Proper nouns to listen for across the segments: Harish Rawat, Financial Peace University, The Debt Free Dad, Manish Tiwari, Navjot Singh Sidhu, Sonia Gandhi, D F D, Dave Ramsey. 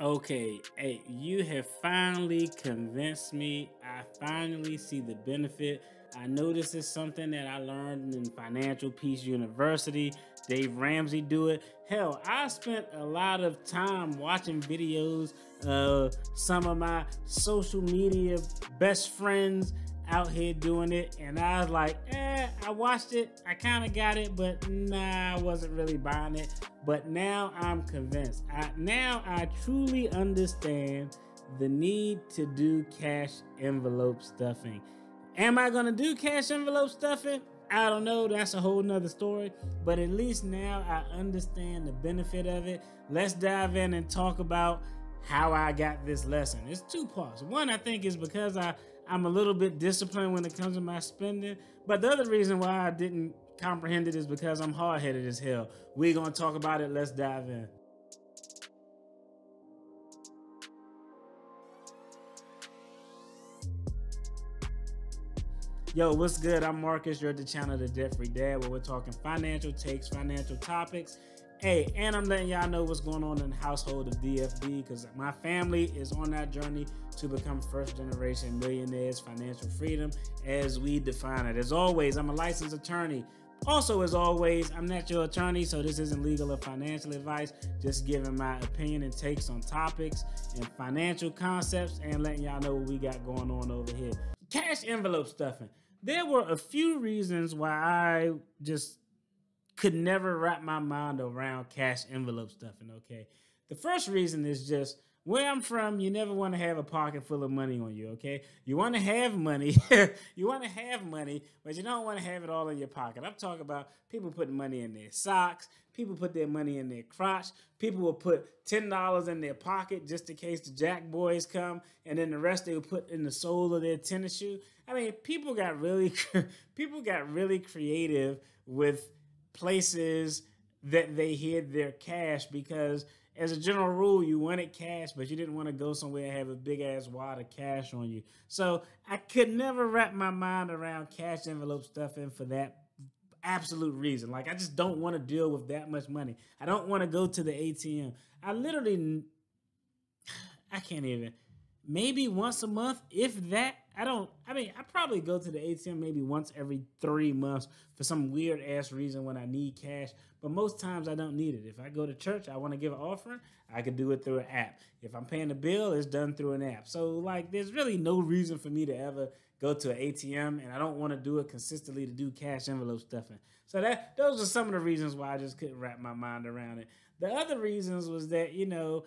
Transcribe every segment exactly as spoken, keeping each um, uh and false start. Okay, hey, you have finally convinced me. I finally see the benefit. I know this is something that I learned in Financial Peace University. Dave Ramsey do it. Hell, I spent a lot of time watching videos of some of my social media best friends out here doing it, and I was like, eh, I watched it, I kind of got it, but nah, I wasn't really buying it. But now I'm convinced. I, now I truly understand the need to do cash envelope stuffing. Am I gonna do cash envelope stuffing? I don't know, that's a whole nother story, but at least now I understand the benefit of it. Let's dive in and talk about how I got this lesson. It's two parts. One, I think, is because I, I'm a little bit disciplined when it comes to my spending, but the other reason why I didn't comprehend it is because I'm hard-headed as hell. We're gonna talk about it, let's dive in. Yo, what's good? I'm Marcus. You're at the channel The Debt Free Dad, where we're talking financial takes, financial topics. Hey, and I'm letting y'all know what's going on in the household of D F D, because my family is on that journey to become first generation millionaires, financial freedom as we define it. As always, I'm a licensed attorney. Also, as always, I'm not your attorney, so this isn't legal or financial advice, just giving my opinion and takes on topics and financial concepts and letting y'all know what we got going on over here. Cash envelope stuffing. There were a few reasons why I just could never wrap my mind around cash envelope stuffing, okay? The first reason is just where I'm from, you never want to have a pocket full of money on you, okay? You want to have money. You want to have money, but you don't want to have it all in your pocket. I'm talking about people putting money in their socks. People put their money in their crotch. People will put ten dollars in their pocket just in case the Jack boys come, and then the rest they will put in the sole of their tennis shoe. I mean, people got really, people got really creative with places that they hid their cash because, as a general rule, you wanted cash, but you didn't want to go somewhere and have a big-ass wad of cash on you. So I could never wrap my mind around cash envelope stuffing for that absolute reason. Like, I just don't want to deal with that much money. I don't want to go to the A T M. I literally, I can't even, maybe once a month, if that. I don't, I mean, I probably go to the A T M maybe once every three months for some weird ass reason when I need cash, but most times I don't need it. If I go to church, I want to give an offering, I could do it through an app. If I'm paying a bill, it's done through an app. So like, there's really no reason for me to ever go to an A T M, and I don't want to do it consistently to do cash envelope stuffing. So that, those are some of the reasons why I just couldn't wrap my mind around it. The other reasons was that, you know,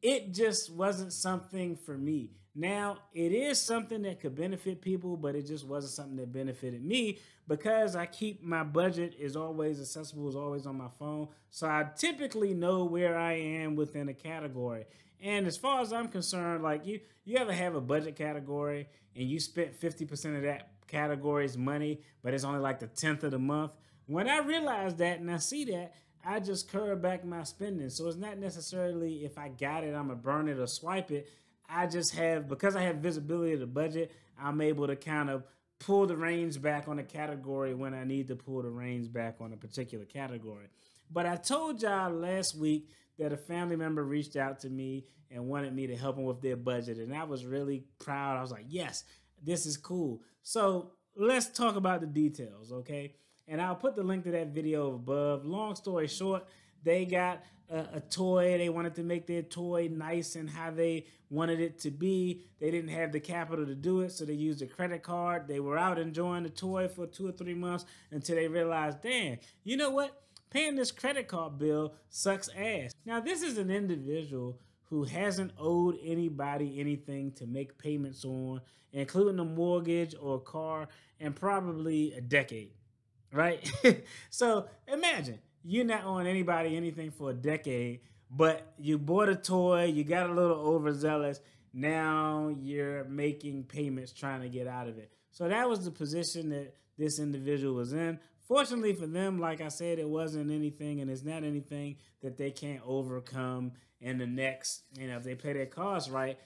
it just wasn't something for me. Now, it is something that could benefit people, but it just wasn't something that benefited me because I keep my budget is always accessible, is always on my phone. So I typically know where I am within a category. And as far as I'm concerned, like you, you ever have a budget category and you spent fifty percent of that category's money, but it's only like the tenth of the month. When I realize that and I see that, I just curb back my spending. So it's not necessarily if I got it, I'm gonna burn it or swipe it. I just have, because I have visibility of the budget, I'm able to kind of pull the reins back on a category when I need to pull the reins back on a particular category. But I told y'all last week that a family member reached out to me and wanted me to help them with their budget. And I was really proud. I was like, yes, this is cool. So let's talk about the details, okay? And I'll put the link to that video above. Long story short, they got a, a toy. They wanted to make their toy nice and how they wanted it to be. They didn't have the capital to do it, so they used a credit card. They were out enjoying the toy for two or three months until they realized, damn, you know what? Paying this credit card bill sucks ass. Now, this is an individual who hasn't owed anybody anything to make payments on, including a mortgage or a car, in probably a decade, right? So imagine, you're not owing anybody anything for a decade, but you bought a toy, you got a little overzealous, now you're making payments trying to get out of it. So that was the position that this individual was in. Fortunately for them, like I said, it wasn't anything, and it's not anything that they can't overcome in the next, you know, if they pay their cards right,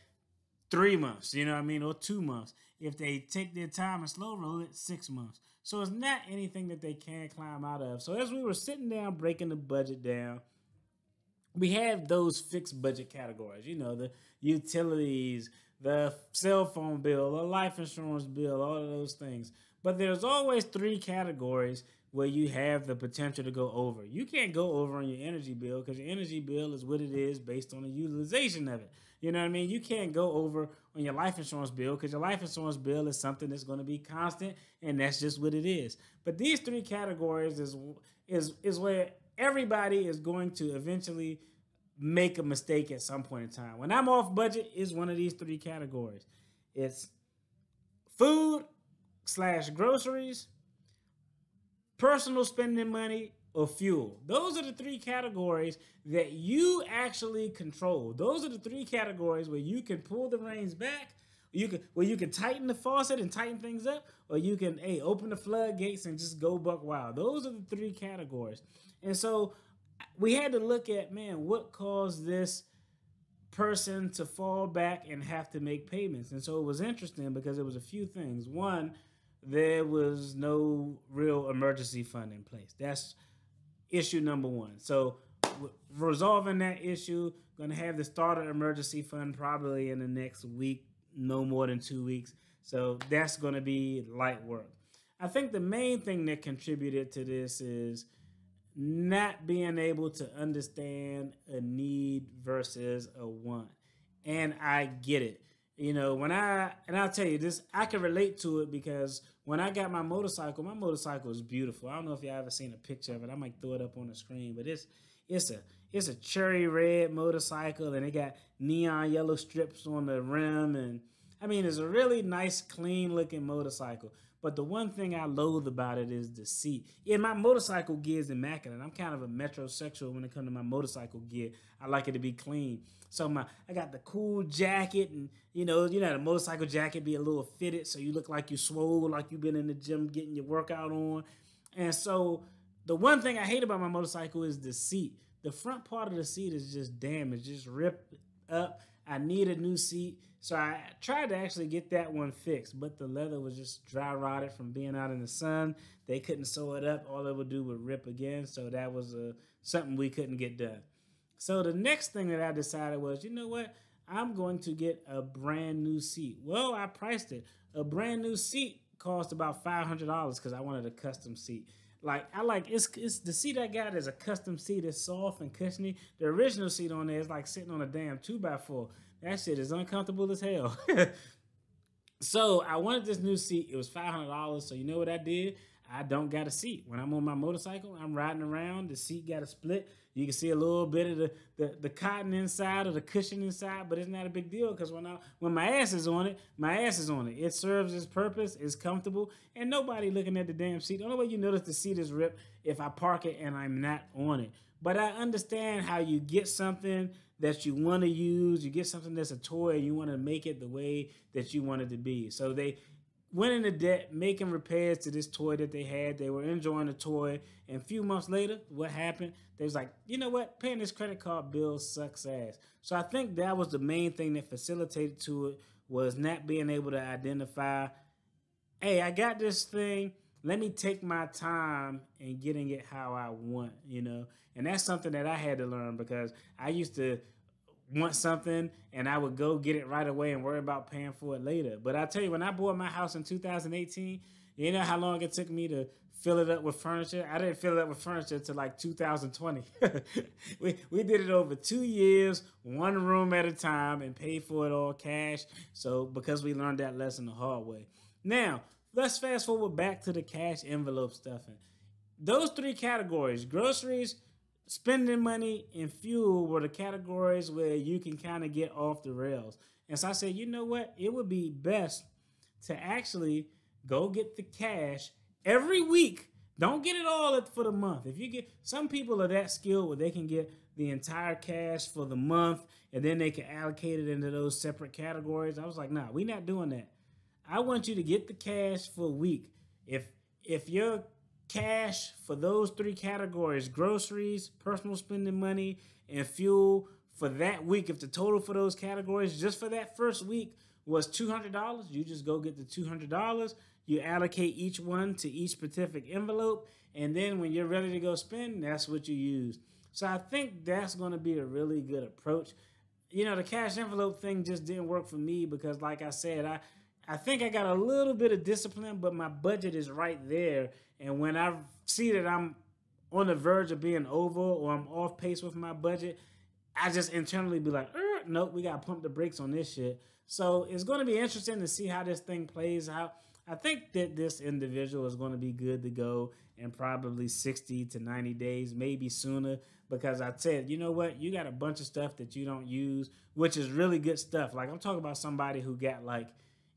three months, you know what I mean, or two months. If they take their time and slow roll it, six months. So it's not anything that they can climb out of. So as we were sitting down, breaking the budget down, we have those fixed budget categories, you know, the utilities, the cell phone bill, the life insurance bill, all of those things. But there's always three categories where you have the potential to go over. You can't go over on your energy bill because your energy bill is what it is based on the utilization of it. You know what I mean? You can't go over on your life insurance bill because your life insurance bill is something that's going to be constant, and that's just what it is. But these three categories is is is where everybody is going to eventually make a mistake at some point in time. When I'm off budget, it's one of these three categories. It's food slash groceries, personal spending money, or fuel. Those are the three categories that you actually control. Those are the three categories where you can pull the reins back, you can, where you can tighten the faucet and tighten things up, or you can, hey, open the floodgates and just go buck wild. Those are the three categories. And so we had to look at, man, what caused this person to fall back and have to make payments? And so it was interesting because it was a few things. One, there was no real emergency fund in place. That's issue number one. So resolving that issue, going to have the starter emergency fund probably in the next week, no more than two weeks. So that's going to be light work. I think the main thing that contributed to this is not being able to understand a need versus a want. And I get it. You know, when I, and I'll tell you this, I can relate to it because when I got my motorcycle, my motorcycle is beautiful. I don't know if y'all ever seen a picture of it. I might throw it up on the screen, but it's, it's a, it's a cherry red motorcycle and it got neon yellow strips on the rim. And I mean, it's a really nice, clean looking motorcycle. But the one thing I loathe about it is the seat. Yeah, my motorcycle gear is immaculate. I'm kind of a metrosexual when it comes to my motorcycle gear. I like it to be clean. So my, I got the cool jacket, and you know, you know, the motorcycle jacket be a little fitted, so you look like you swole, like you've been in the gym getting your workout on. And so the one thing I hate about my motorcycle is the seat. The front part of the seat is just damaged, just ripped up. I need a new seat. So I tried to actually get that one fixed, but the leather was just dry rotted from being out in the sun. They couldn't sew it up. All it would do would rip again. So that was uh, something we couldn't get done. So the next thing that I decided was, you know what? I'm going to get a brand new seat. Well, I priced it. A brand new seat cost about five hundred dollars because I wanted a custom seat. Like, I like, it's, it's the seat I got is a custom seat. It's soft and cushiony. The original seat on there is like sitting on a damn two by four. That shit is uncomfortable as hell. So I wanted this new seat. It was five hundred dollars. So you know what I did? I don't got a seat. When I'm on my motorcycle, I'm riding around. The seat got a split. You can see a little bit of the, the, the cotton inside or the cushion inside, but it's not a big deal because when I, when my ass is on it, my ass is on it. It serves its purpose. It's comfortable. And nobody looking at the damn seat. The only way you notice the seat is ripped if I park it and I'm not on it. But I understand how you get something that you want to use. You get something that's a toy. You want to make it the way that you want it to be. So they went into debt, making repairs to this toy that they had. They were enjoying the toy. And a few months later, what happened? They was like, you know what? Paying this credit card bill sucks ass. So I think that was the main thing that facilitated to it was not being able to identify, hey, I got this thing. Let me take my time in getting it how I want, you know? And that's something that I had to learn because I used to want something and I would go get it right away and worry about paying for it later. But I tell you, when I bought my house in two thousand eighteen, you know how long it took me to fill it up with furniture? I didn't fill it up with furniture until like two thousand twenty. we, we did it over two years, one room at a time, and paid for it all cash. So because we learned that lesson the hard way. Now, let's fast forward back to the cash envelope stuffing. Those three categories, groceries, spending money, and fuel, were the categories where you can kind of get off the rails. And so I said, you know what? It would be best to actually go get the cash every week. Don't get it all for the month. If you get, some people are that skilled where they can get the entire cash for the month and then they can allocate it into those separate categories. I was like, nah, we're not doing that. I want you to get the cash for a week. If if your cash for those three categories, groceries, personal spending money, and fuel for that week, if the total for those categories just for that first week was two hundred dollars, you just go get the two hundred dollars. You allocate each one to each specific envelope. And then when you're ready to go spend, that's what you use. So I think that's going to be a really good approach. You know, the cash envelope thing just didn't work for me because, like I said, I, I think I got a little bit of discipline, but my budget is right there. And when I see that I'm on the verge of being over or I'm off pace with my budget, I just internally be like, er, nope, we got to pump the brakes on this shit. So it's going to be interesting to see how this thing plays out. I think that this individual is going to be good to go in probably sixty to ninety days, maybe sooner, because I said, you know what? You got a bunch of stuff that you don't use, which is really good stuff. Like, I'm talking about somebody who got, like,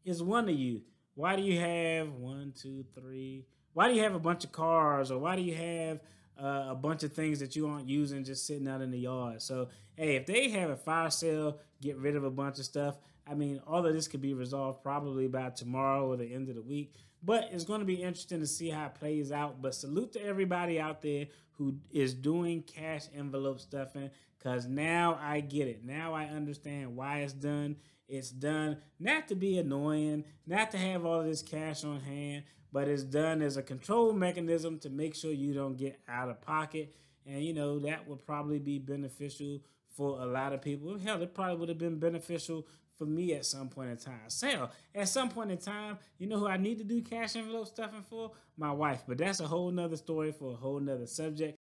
is one of you. Why do you have one, two, three? Why do you have a bunch of cars, or why do you have uh, a bunch of things that you aren't using just sitting out in the yard? So, hey, if they have a fire sale, get rid of a bunch of stuff. I mean, all of this could be resolved probably by tomorrow or the end of the week, but it's going to be interesting to see how it plays out. But salute to everybody out there who is doing cash envelope stuffing, because now I get it. Now I understand why it's done. It's done not to be annoying, not to have all of this cash on hand, but it's done as a control mechanism to make sure you don't get out of pocket. And, you know, that would probably be beneficial for a lot of people. Hell, it probably would have been beneficial for me at some point in time. So at some point in time, you know who I need to do cash envelope stuffing for? My wife. But that's a whole nother story for a whole nother subject.